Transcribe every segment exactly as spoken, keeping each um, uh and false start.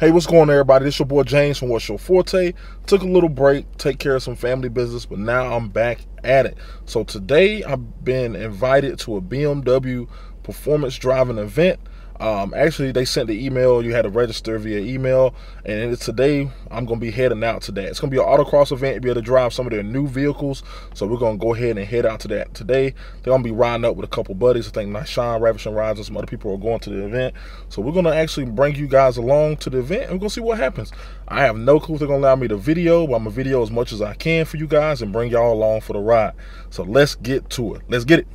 Hey, what's going on, everybody? This your boy James from What's Your Forte. Took a little break, take care of some family business, but now I'm back at it. So today I've been invited to a B M W performance driving event. Um, actually, they sent the email. You had to register via email, and it's today I'm going to be heading out to that. It's going to be an autocross event. You'll be able to drive some of their new vehicles, so we're going to go ahead and head out to that today. They're going to be riding up with a couple buddies. I think Nishan, Ravishing Rides, and some other people are going to the event, so we're going to actually bring you guys along to the event, and we're going to see what happens. I have no clue if they're going to allow me to video, but I'm going to video as much as I can for you guys and bring y'all along for the ride. So let's get to it. Let's get it.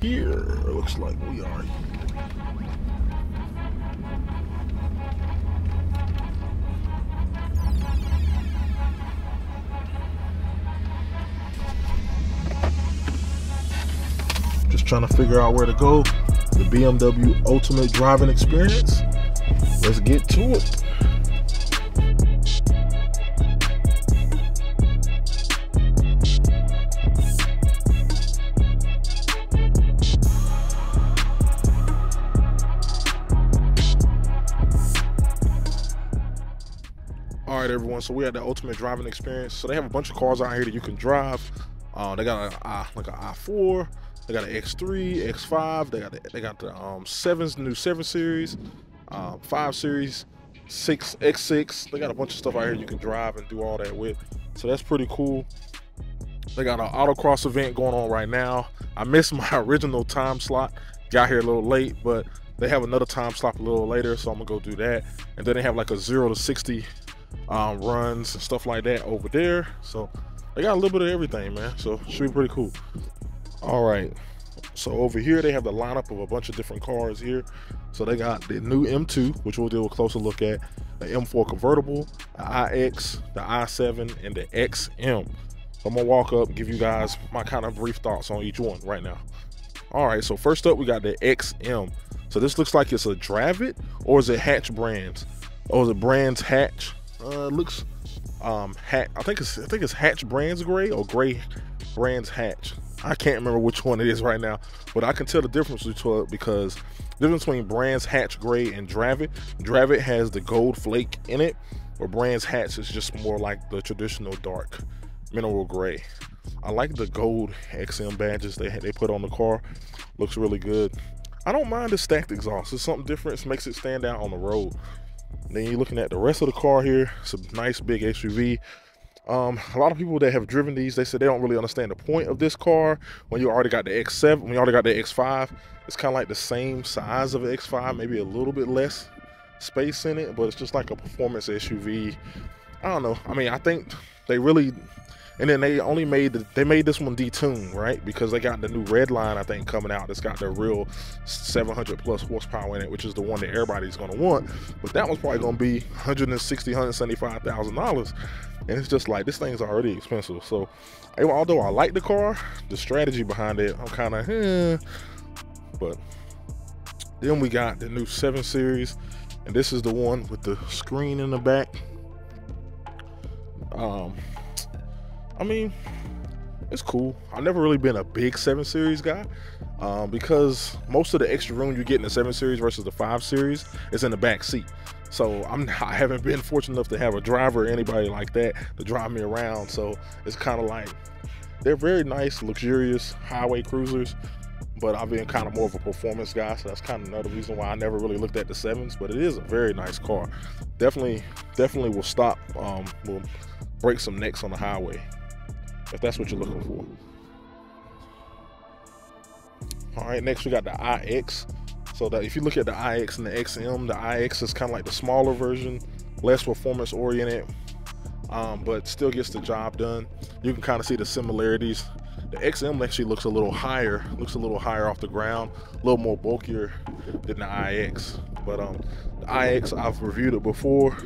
Here, looks like we are just trying to figure out where to go. The B M W Ultimate Driving Experience. Let's get to it. All right, everyone. So we had the Ultimate Driving Experience. So they have a bunch of cars out here that you can drive. Uh, they got a, like an i four. They got an X three, X five. They got the, they got the um, sevens, new seven series, um, five series, six X six. They got a bunch of stuff out here you can drive and do all that with. So that's pretty cool. They got an autocross event going on right now. I missed my original time slot. Got here a little late, but they have another time slot a little later, so I'm gonna go do that. And then they have like a zero to sixty um, runs and stuff like that over there. So they got a little bit of everything, man. So it should be pretty cool. All right, so over here they have the lineup of a bunch of different cars here. So they got the new M two, which we'll do a closer look at, the M four convertible, the I X, the I seven, and the X M. So I'm gonna walk up and give you guys my kind of brief thoughts on each one right now. All right, so first up we got the X M. So this looks like it's a Dravit, or is it Hatch Brands? Or is it Brands Hatch? Uh, it looks um, Hatch. I think it's I think it's Hatch Brands Gray or Gray Brands Hatch. I can't remember which one it is right now, but I can tell the difference between it because the difference between Brands Hatch Gray and Dravit. Dravit has the gold flake in it, where Brands Hatch is just more like the traditional dark mineral gray. I like the gold X M badges they they put on the car. Looks really good. I don't mind the stacked exhaust. It's something different. It makes it stand out on the road. Then you're looking at the rest of the car here. It's a nice big S U V. Um, a lot of people that have driven these, they said they don't really understand the point of this car. When you already got the X seven, when you already got the X five, it's kind of like the same size of an X five, maybe a little bit less space in it, but it's just like a performance S U V. I don't know. I mean, I think they really, and then they only made, the, they made this one detuned, right? Because they got the new red line, I think, coming out that's got the real seven hundred plus horsepower in it, which is the one that everybody's going to want. But that one's probably going to be one hundred sixty thousand dollars, one hundred seventy-five thousand dollars. And it's just like, this thing's already expensive. So although I like the car, the strategy behind it, I'm kind of, eh. But then we got the new seven series. And this is the one with the screen in the back. Um, I mean, it's cool. I've never really been a big seven series guy um, because most of the extra room you get in the seven series versus the five series is in the back seat. So I'm not, I haven't been fortunate enough to have a driver or anybody like that to drive me around. So it's kind of like, they're very nice, luxurious highway cruisers, but I've been kind of more of a performance guy. So that's kind of another reason why I never really looked at the sevens, but it is a very nice car. Definitely, definitely will stop, um, will break some necks on the highway if that's what you're looking for. All right, next we got the I X. So that if you look at the I X and the X M, the I X is kind of like the smaller version, less performance oriented, um, but still gets the job done. You can kind of see the similarities. The X M actually looks a little higher, looks a little higher off the ground, a little more bulkier than the I X. But um, the I X, I've reviewed it before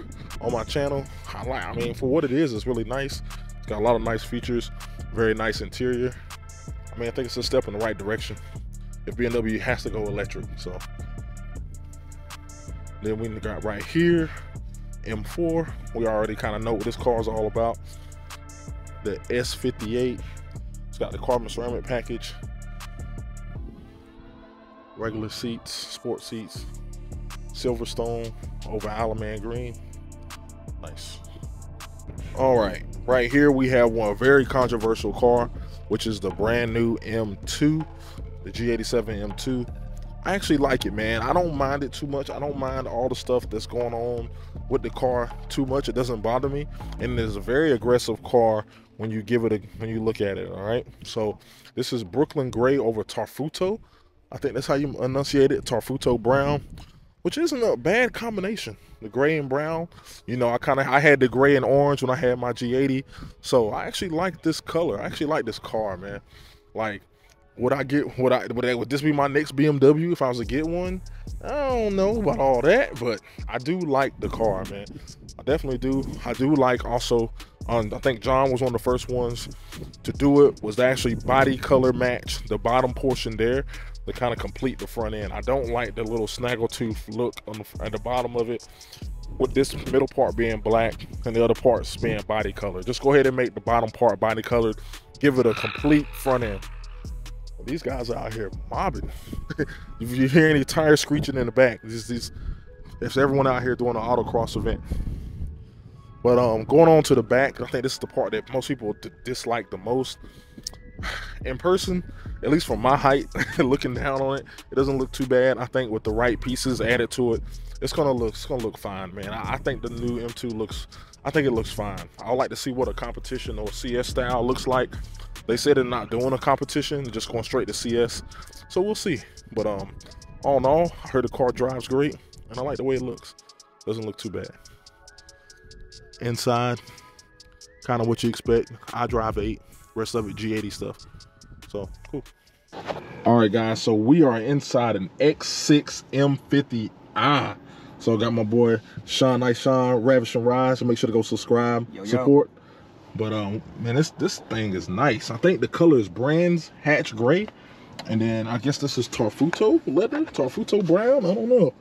on my channel. I like, I mean, for what it is, it's really nice. It's got a lot of nice features, very nice interior. I mean, I think it's a step in the right direction if B M W has to go electric. So then we got right here, M four. We already kind of know what this car is all about. The S fifty-eight, it's got the carbon ceramic package, regular seats, sport seats, Silverstone over Alaman green. Nice. All right, right here we have one very controversial car, which is the brand new M two, the G eighty-seven M two. I actually like it, man. I don't mind it too much. I don't mind all the stuff that's going on with the car too much. It doesn't bother me, and it's a very aggressive car when you give it a, when you look at it. All right, so this is Brooklyn Gray over Tartufo. I think that's how you enunciate it, Tartufo brown, which isn't a bad combination. The gray and brown, you know, I kind of I had the gray and orange when I had my G eighty, so I actually like this color. I actually like this car, man. Like, would I get would I would, I, would this be my next B M W if I was to get one? I don't know about all that, but I do like the car, man. I definitely do. I do like also. Um, I think John was one of the first ones to do it. Was to actually body color match the bottom portion there to kind of complete the front end. I don't like the little snaggletooth look on the, at the bottom of it, with this middle part being black and the other parts being body color. Just go ahead and make the bottom part body colored. Give it a complete front end. These guys are out here mobbing. If you hear any tires screeching in the back, it's, it's, it's everyone out here doing an autocross event. But um, going on to the back, I think this is the part that most people dislike the most. In person, at least from my height, looking down on it, it doesn't look too bad. I think with the right pieces added to it, it's gonna look it's gonna look fine, man. I, I think the new M two looks, I think it looks fine. I would like to see what a competition or C S style looks like. They said they're not doing a competition, they're just going straight to C S, so we'll see. But um, all in all, I heard the car drives great, and I like the way it looks. Doesn't look too bad. Inside, kind of what you expect. iDrive eight, rest of it G eighty stuff. So cool. All right, guys. So we are inside an X six M fifty i. So I got my boy Sean, nice Sean, Ravishing Rides. So make sure to go subscribe, yo, yo. support. But um, man, this this thing is nice. I think the color is Brands Hatch gray, and then I guess this is Tartufo leather, Tartufo brown. I don't know,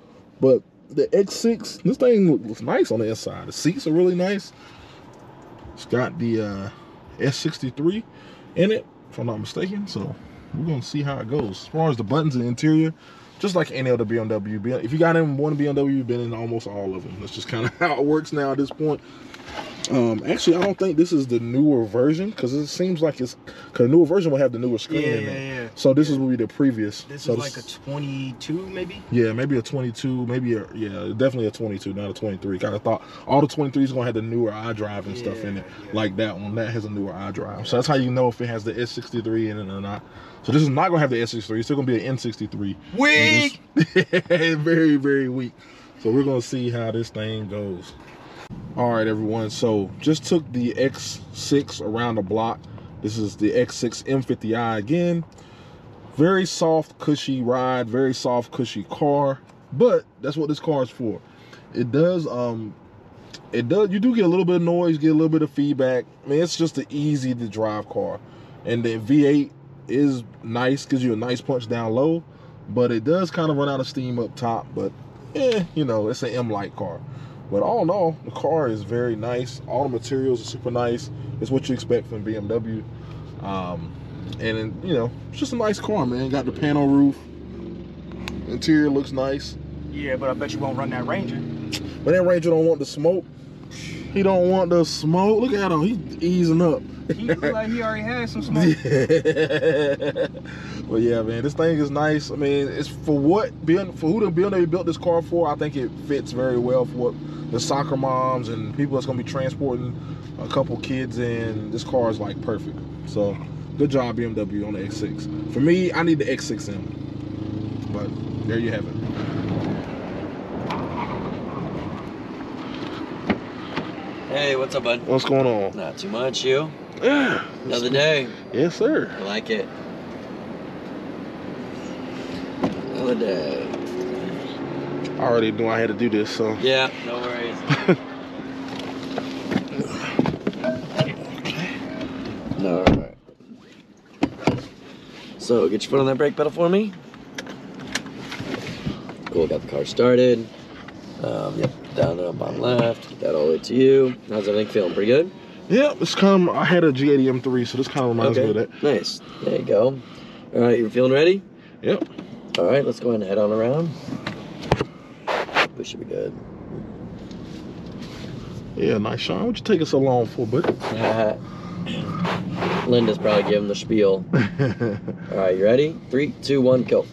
but the X six, this thing looks nice on the inside. The seats are really nice. It's got the uh, S sixty-three in it, if I'm not mistaken. So we're gonna see how it goes. As far as the buttons and the interior, just like any other B M W. If you got in one B M W, you've been in almost all of them. That's just kind of how it works now at this point. Um, actually, I don't think this is the newer version, because it seems like it's, because the newer version will have the newer screen yeah, in it. Yeah, yeah. So this yeah. is will be the previous. This so is this, like a twenty-two, maybe. Yeah, maybe a twenty-two, maybe a yeah, definitely a twenty-two, not a twenty-three. Kind of thought all the twenty-threes gonna have the newer iDrive and yeah, stuff in it, yeah. like that one that has a newer iDrive. So that's how you know if it has the S sixty-three in it or not. So this is not gonna have the S sixty-three. It's still gonna be an N sixty-three. Weak. Very, very weak. So we're gonna see how this thing goes. All right, everyone, so just took the X six around the block. This is the X six M fifty i again. Very soft, cushy ride, very soft, cushy car, but that's what this car is for. It does, um, it does, you do get a little bit of noise, get a little bit of feedback. I mean, it's just an easy to drive car. And the V eight is nice, gives you a nice punch down low, but it does kind of run out of steam up top, but eh, you know, it's an M-like car. But all in all, the car is very nice. All the materials are super nice. It's what you expect from B M W. Um, and, you know, it's just a nice car, man. Got the panel roof. Interior looks nice. Yeah, but I bet you won't run that Ranger. But that Ranger don't want the smoke. He don't want the smoke. Look at him. He's easing up. He looks like he already had some smoke. But yeah, man, this thing is nice. I mean, it's for what being for who the B M W built this car for. I think it fits very well for what the soccer moms and people that's gonna be transporting a couple kids in. This car is like perfect. So good job, B M W, on the X six. For me, I need the X six M. But there you have it. Hey, what's up, bud? What's going on? Not too much, you? Yeah. Another day. Yes, sir. I like it. Another day. I already knew I had to do this, so. Yeah, no worries. No, all right. So, get your foot on that brake pedal for me. Cool, got the car started. Um, yep. Down on bottom left, get that all the way to you. How's everything feeling? Pretty good? Yeah, this kind of, I had a G eighty M three, so this kind of reminds okay. me of that. Nice. There you go. All right, you're feeling ready? Yep. All right, let's go ahead and head on around. We should be good. Yeah, nice, Sean. What you taking so long for, buddy? Uh, Linda's probably giving the spiel. All right, you ready? Three, two, one, go.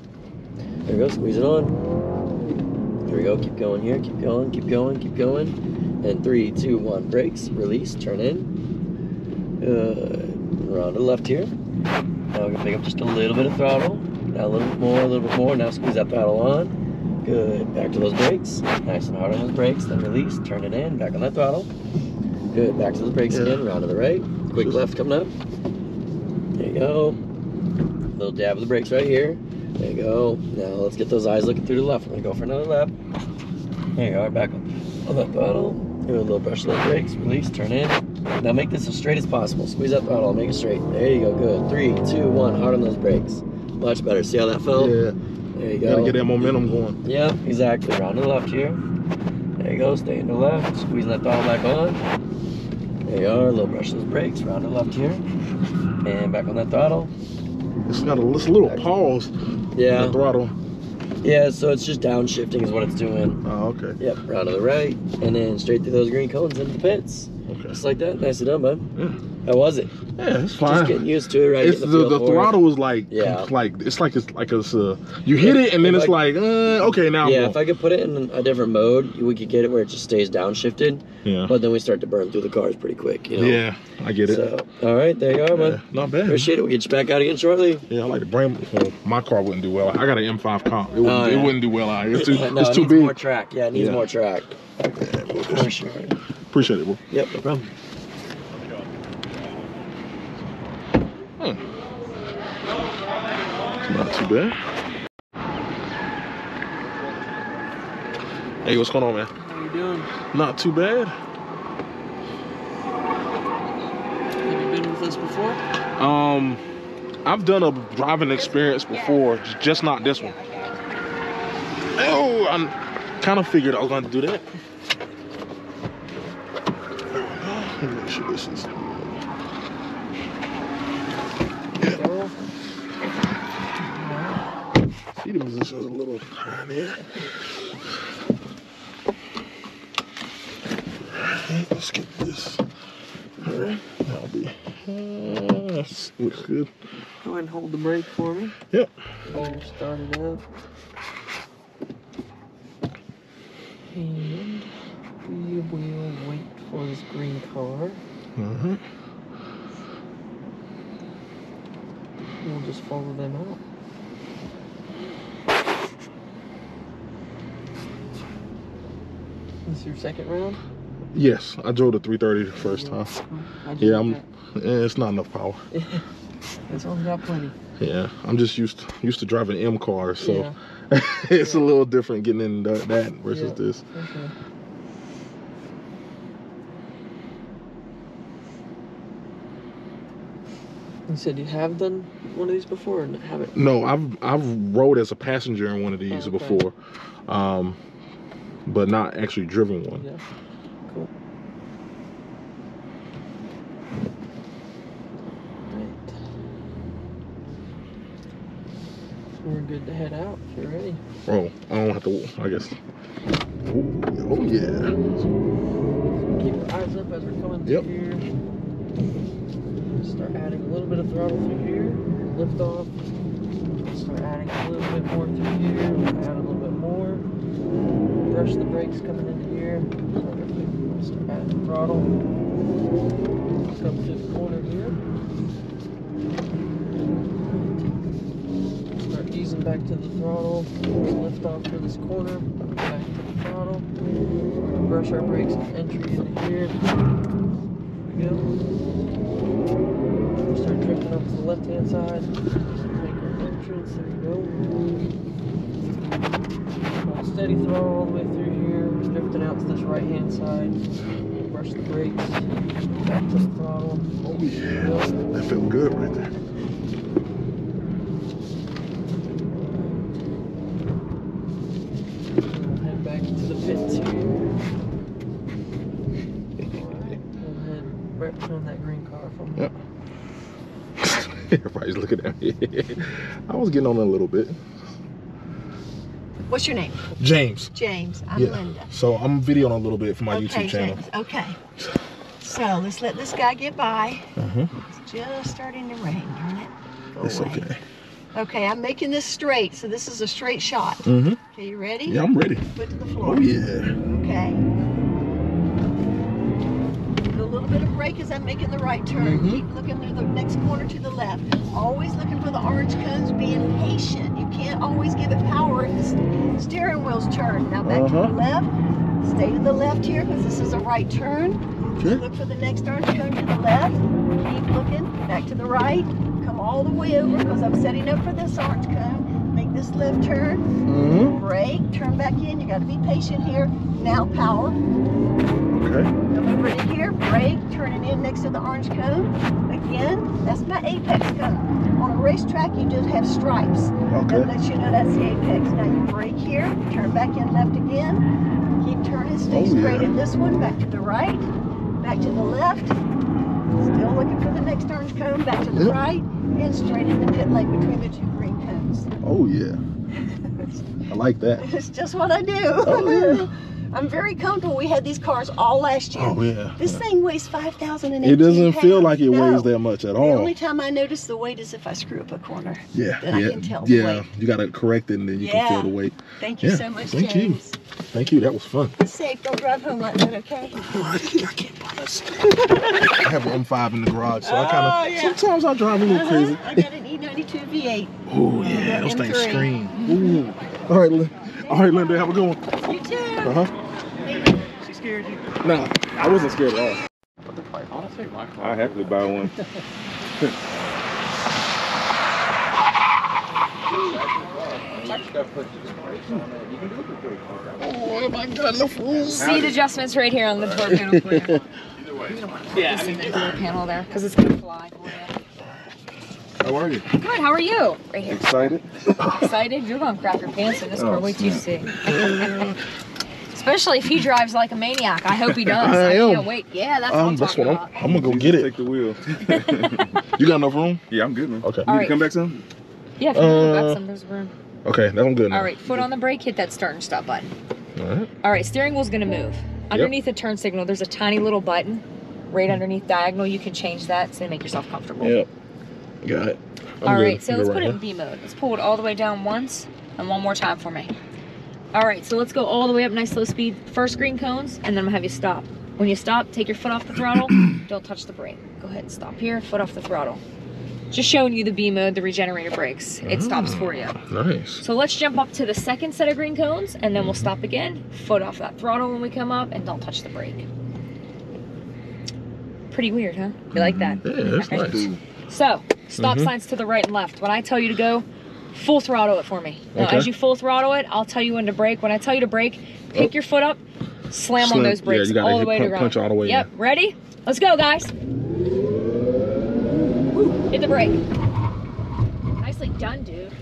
There we go. Squeeze it on. Here we go. Keep going here. Keep going. Keep going. Keep going. And three, two, one. Brakes. Release. Turn in. Good. We're on to the left here. Now we're gonna pick up just a little bit of throttle. Now a little bit more. A little bit more. Now squeeze that throttle on. Good, back to those brakes. Nice and hard on those brakes, then release, turn it in, back on that throttle. Good, back to the brakes yeah. again, round to the right. Quick left coming up. There you go. Little dab of the brakes right here. There you go. Now let's get those eyes looking through the left. We're gonna go for another lap. There you are, back on that throttle. Do a little brush of the brakes, release, turn in. Now make this as straight as possible. Squeeze that throttle, make it straight. There you go, good. Three, two, one, hard on those brakes. Much better, see how that felt? Yeah. There you go. Gotta get that momentum going. Yep, exactly. Round to the left here. There you go. Stay in the left. Squeeze that throttle back on. There you are. A little brush those brakes. Round to the left here. And back on that throttle. It's got a this little exactly. pause. Yeah. The throttle. Yeah, so it's just downshifting is what it's doing. Oh, okay. Yep. Round to the right. And then straight through those green cones into the pits. Okay. Just like that. Nicely done, bud. Yeah. How was it? Yeah, it's fine. Just getting used to it, right? It's the the, the throttle is like, yeah. like it's like it's like it's uh, you hit it and then if it's I, like, uh, okay, now. Yeah, I'm if I could put it in a different mode, we could get it where it just stays downshifted. Yeah. But then we start to burn through the cars pretty quick. You know? Yeah, I get it. So, all right, there you are, man. Yeah, not bad. Appreciate it. We'll get you back out again shortly. Yeah, I like the brand. Well, my car wouldn't do well. I got an M five comp. It wouldn't, oh, yeah. it wouldn't do well out here. It's too, no, it's it too big. More track. Yeah, it needs yeah. more track. Yeah, bro, for sure. Appreciate it, bro. Yep, no problem. Hmm. Not too bad. Hey, what's going on, man? How you doing? Not too bad. Have you been with us before? Um, I've done a driving experience before, just not this one. Oh, I kind of figured I was going to do that. There we go. Make sure this is. See the musician's a little high there. Alright, let's get this. Alright, that'll be. Uh, that looks good. Go ahead and hold the brake for me. Yep. And start it up. And we will wait for this green car. Mm-hmm. We'll just follow them out. Is this your second round? Yes, I drove the three thirty the first time. Yeah, I'm. Eh, it's not enough power. It's only got plenty. Yeah, I'm just used to, used to driving M cars, so yeah. it's yeah. a little different getting in that, that versus yeah. this. Okay. You said you have done one of these before, or haven't? No, I've I've rode as a passenger in one of these oh, okay. before, um, but not actually driven one. Yeah. Cool. Right. We're good to head out if you're ready. Oh, I don't have to. I guess. Oh, oh yeah. Keep your eyes up as we're coming yep. through here. Start adding a little bit of throttle through here, lift off, start adding a little bit more through here, add a little bit more, brush the brakes coming into here, start adding throttle, come to the corner here, start easing back to the throttle, lift off for this corner, back to the throttle, we're going to brush our brakes and entry into here, there we go. Start drifting up to the left-hand side. Make our entrance. There you go. Steady throw all the way through here. Drifting out to this right-hand side. Brush the brakes. Back to the throttle. Oh yeah, go. That felt good right there. We'll head back to the pits here. Alright, we'll head right behind that green car from yep. Everybody's looking at me. I was getting on a little bit. What's your name? James. James. I'm yeah. Linda. So I'm videoing a little bit for my okay, YouTube channel. James. Okay. So let's let this guy get by. Uh-huh. It's just starting to rain, darn it. Go it's away. okay. Okay, I'm making this straight, so this is a straight shot. Mm-hmm. Okay, you ready? Yeah, I'm ready. Foot to the floor. Oh, yeah. Okay. A little bit of brake as I'm making the right turn. Mm-hmm. Keep looking through the next corner to the left. Always looking for the orange cones, being patient. You can't always give it power if the steering wheel's turned. Now back uh-huh. to the left. Stay to the left here, because this is a right turn. Okay. Look for the next orange cone to the left. Keep looking. Back to the right. Come all the way over because I'm setting up for this orange cone. Make this left turn, mm-hmm. brake, turn back in. You got to be patient here. Now power. Okay. Over it here, brake, turning in next to the orange cone. Again, that's my apex cone. On a racetrack, you just have stripes. Okay. That lets you know that's the apex. Now you brake here, turn back in left again. Keep turning, stay oh, straight yeah. at this one. Back to the right, back to the left. Still looking for the next orange cone, back to the yep. right, and straight in the pit lane between the two green cones. Oh yeah, I like that. It's just what I do. Oh, yeah. I'm very comfortable. We had these cars all last year. Oh yeah. This yeah. thing weighs five thousand eighteen It doesn't pounds. feel like it no. weighs that much at all. The only time I notice the weight is if I screw up a corner. Yeah. Then yeah. I can tell yeah. the weight. You got to correct it and then you yeah. can feel the weight. Thank you yeah. so much, Thank James. Thank you. Thank you. That was fun. Be safe. Don't drive home like that, okay? I can't promise. I have an M five in the garage, so oh, I kind of yeah. sometimes I drive a little uh-huh. crazy. I got an E ninety-two V eight. Oh yeah, those things scream. Ooh. All right, Linda. All right, Linda. Have a good one. You too. Uh huh. She scared you? No, I wasn't scared at all. Honestly, my car. I happily buy one. Oh my God, no fools. Seat adjustments right here on the door panel. Either way. You don't want to yeah, I mean, the door panel there because it's gonna fly. How are you? Good, how are you? Right here. Excited? Excited? You're gonna crap your pants in this car. Wait till you see. Especially if he drives like a maniac. I hope he does. I, I am. Can't wait. Yeah, that's um, what I'm talking about. I'm, I'm going to go get it. Take the wheel. You got enough room? Yeah, I'm good, man. Okay. All you right. need to come back some? Yeah, if you want to come back some, there's room. Okay, that's I'm good now. All right, foot on the brake, hit that start and stop button. All right. All right, steering wheel's going to move. Underneath yep. the turn signal, there's a tiny little button right underneath diagonal. You can change that to make yourself comfortable. Yep. Got it. I'm all good. right, so You're let's right, put it huh? in B mode. Let's pull it all the way down once and one more time for me. All right, so let's go all the way up, nice slow speed. First green cones, and then I'm gonna have you stop. When you stop, take your foot off the throttle, don't touch the brake. Go ahead and stop here, foot off the throttle. Just showing you the B mode, the regenerator brakes. It oh, stops for you. Nice. So let's jump up to the second set of green cones, and then we'll stop again, foot off that throttle when we come up, and don't touch the brake. Pretty weird, huh? You like that? Yeah, that's okay. nice. So, stop mm-hmm. signs to the right and left. When I tell you to go, full throttle it for me. Now, okay. as you full throttle it, I'll tell you when to brake. When I tell you to brake, pick oh. your foot up, slam, slam on those brakes yeah, all the way to ground. Punch all the way. Yep, in. Ready? Let's go, guys. Woo. Hit the brake. Nicely done, dude.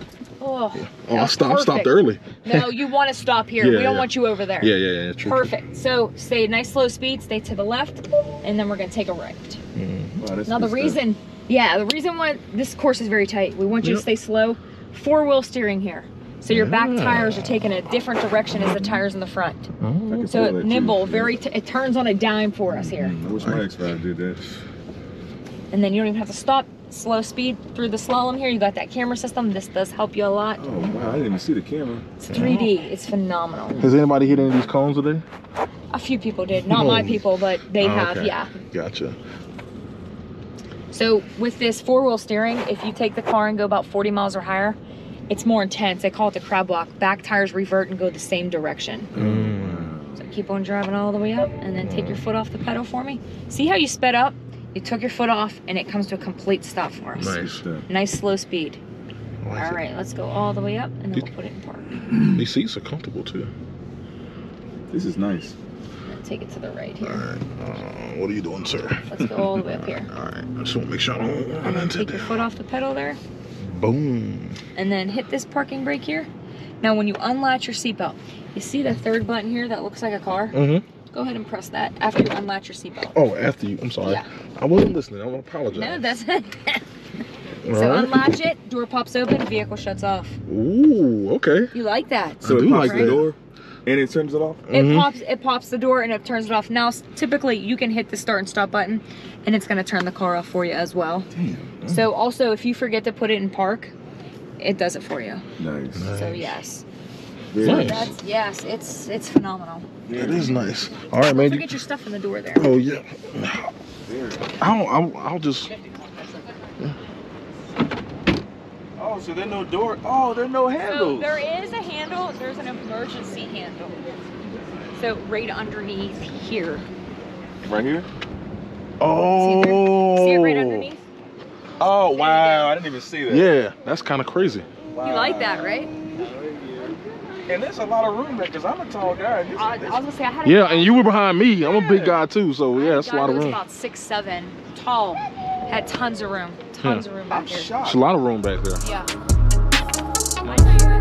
Oh, yeah. oh I stopped, stopped early. No, you want to stop here. Yeah, we don't yeah. want you over there. Yeah, yeah, yeah. True, perfect. True. So stay nice, slow speed, stay to the left, and then we're going to take a right. Mm-hmm. wow, now, the reason, stuff. yeah, the reason why this course is very tight, we want you yep. to stay slow. Four-wheel steering here, so your back yeah. tires are taking a different direction as the tires in the front. Oh, so it nimble, too. very t it turns on a dime for us here. I wish my X five did that. And then you don't even have to stop. Slow speed through the slalom here. You got that camera system. This does help you a lot. Oh wow! I didn't even see the camera. It's three D. It's phenomenal. Has anybody hit any of these cones today? A few people did. Not my people, but they oh, have. Okay. Yeah. Gotcha. So with this four-wheel steering, if you take the car and go about forty miles or higher, it's more intense. They call it the crab walk. Back tires revert and go the same direction. Mm. So keep on driving all the way up and then take your foot off the pedal for me. See how you sped up? You took your foot off and it comes to a complete stop for us. Nice. Nice slow speed. Like all right, it. let's go all the way up and then these, we'll put it in park. These seats are comfortable too. This is nice. Take it to the right here. All right. Uh, what are you doing, sir? Let's go all the way up here. All right. I just want to make sure I don't run into that. Take your foot off the pedal there. Boom. And then hit this parking brake here. Now, when you unlatch your seatbelt, you see the third button here that looks like a car? Mm-hmm. Go ahead and press that after you unlatch your seatbelt. Oh, after you. I'm sorry. Yeah. I wasn't listening. I want to apologize. No, that's it. So unlatch it, door pops open, vehicle shuts off. Ooh, okay. You like that? So I it do pops like the that. door and it turns it off? It mm-hmm. pops It pops the door and it turns it off. Now, typically, you can hit the start and stop button and it's going to turn the car off for you as well. Damn. So also, if you forget to put it in park, it does it for you. Nice. nice. So yes. Nice. So that's, yes, it's it's phenomenal. Yeah, it is nice. All right, man. Don't forget your stuff in the door there. Oh, yeah. I'll, I'll, I'll just... Yeah. Oh, so there's no door. Oh, there's no handle. So there is a handle. There's an emergency handle. So right underneath here. Right here? Oh. See, see it right underneath? Oh, wow. I didn't even see that. Yeah, that's kind of crazy. Wow. You like that, right? And there's a lot of room there because I'm a tall guy. This, I, this. I was gonna say, I had a yeah, guy. And you were behind me. Yeah. I'm a big guy too, so yeah, that's a lot of room. I was about six seven, tall, had tons of room, tons yeah. of room back there. There's a lot of room back there. Yeah.